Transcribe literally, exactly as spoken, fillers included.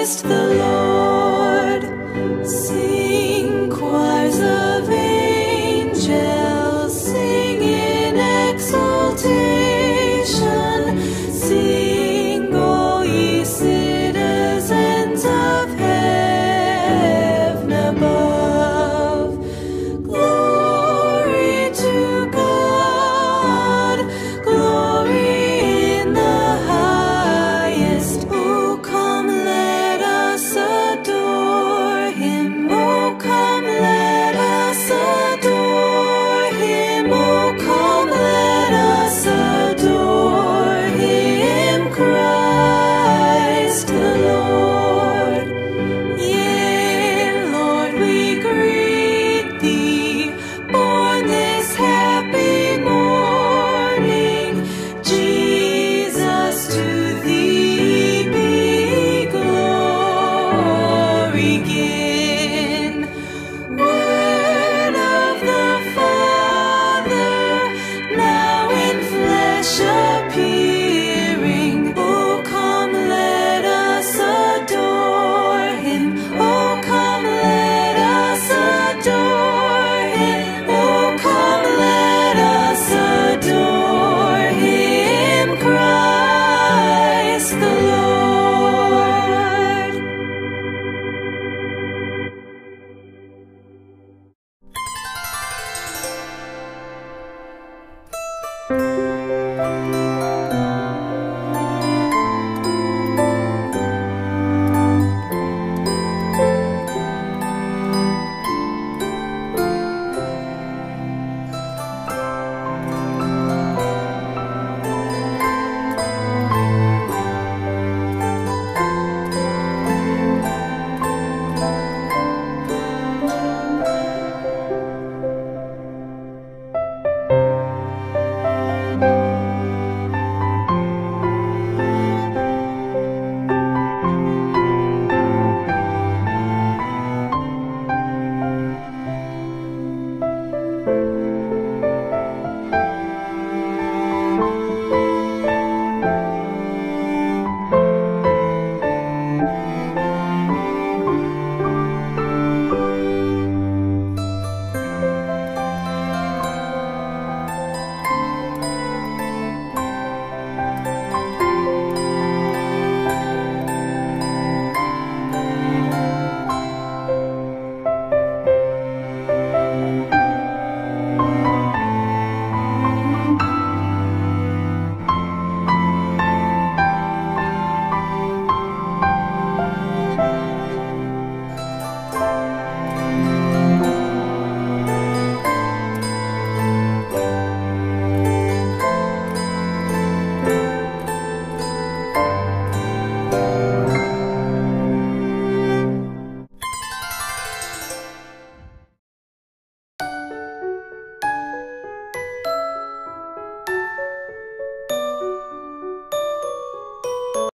missed the